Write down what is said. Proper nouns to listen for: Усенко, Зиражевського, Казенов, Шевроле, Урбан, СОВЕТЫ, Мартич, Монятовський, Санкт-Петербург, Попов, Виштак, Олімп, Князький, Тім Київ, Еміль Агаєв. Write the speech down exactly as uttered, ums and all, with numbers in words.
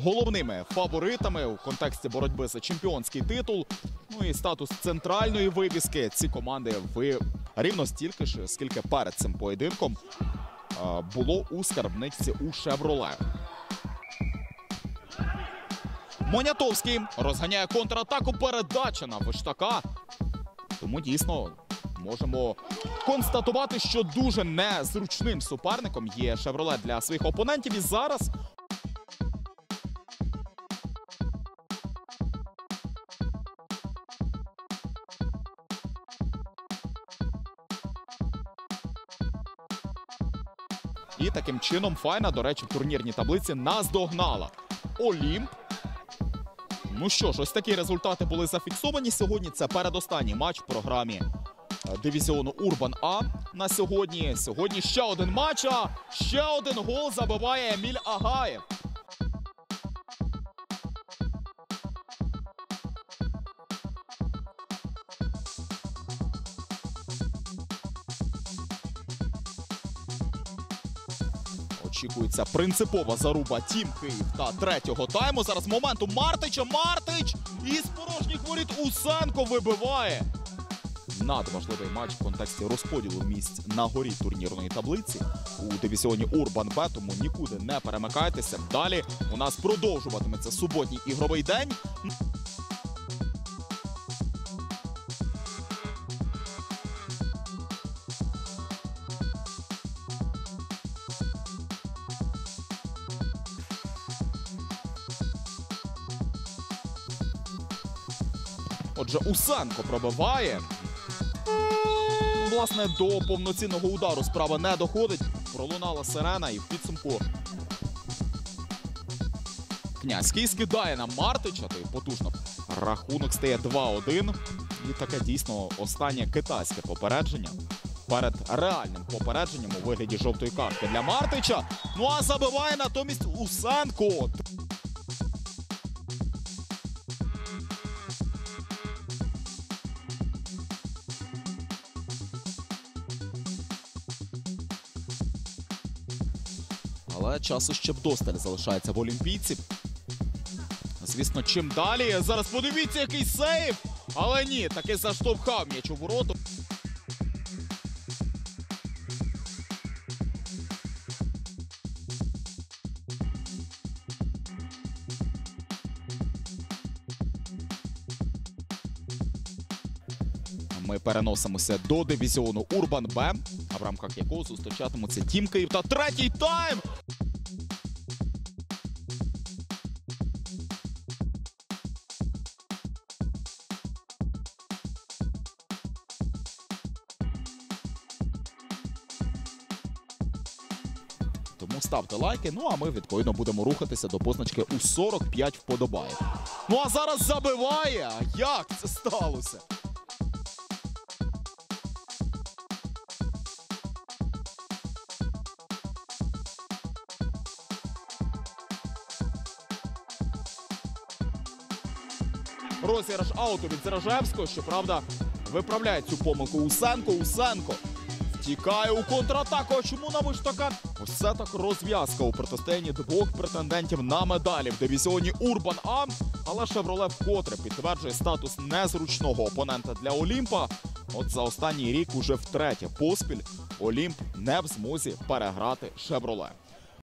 головними фаворитами у контексті боротьби за чемпіонський титул. Ну і статус центральної вивіски ці команди ви рівно стільки ж, скільки перед цим поєдинком було у скарбниці у «Шевроле». Монятовський розганяє контратаку, передача на Виштака. Тому дійсно можемо констатувати, що дуже незручним суперником є «Шевроле» для своїх опонентів. І зараз і таким чином Файна, до речі, в турнірній таблиці наздогнала Олімп. Ну що ж, ось такі результати були зафіксовані. Сьогодні це передостанній матч в програмі дивізіону «Урбан А» на сьогодні. Сьогодні ще один матч, а ще один гол забиває Еміль Агаєв. Очікується принципова заруба Тім Київ та третього тайму. Зараз моменту Мартича. Мартич! І з порожніх воріт Усенко вибиває. Надважливий матч в контексті розподілу місць на горі турнірної таблиці у дивізіоні «Урбан Б», тому нікуди не перемикайтеся. Далі у нас продовжуватиметься суботній ігровий день. Отже, Усенко пробиває. Власне, до повноцінного удару справа не доходить. Пролунала сирена і в підсумку Князький скидає на Мартича, той потужно. Рахунок стає два один. І таке дійсно останнє китайське попередження перед реальним попередженням у вигляді жовтої картки для Мартича. Ну а забиває натомість Усенко. Але часу ще вдосталь залишається в олімпійців. Звісно, чим далі. Зараз подивіться, який сейв. Але ні, таки заштовхав м'яч у ворота. Ми переносимося до дивізіону «Урбан Б», в рамках якого зустрічатимуться Тім Київ та третій тайм. Тому ставте лайки, ну а ми відповідно будемо рухатися до позначки у сорок п'ять вподобаєв. Ну а зараз забиває! Як це сталося? Розіграш ауту від Зиражевського, щоправда, виправляє цю помилку Усенко. Усенко втікає у контратаку. А чому на Виштака? Ось це так розв'язка у протистоянні двох претендентів на медалі в дивізіоні «Урбан А». Але «Шевроле» вкотре підтверджує статус незручного опонента для «Олімпа». От за останній рік уже втретє поспіль «Олімп» не в змозі переграти «Шевроле».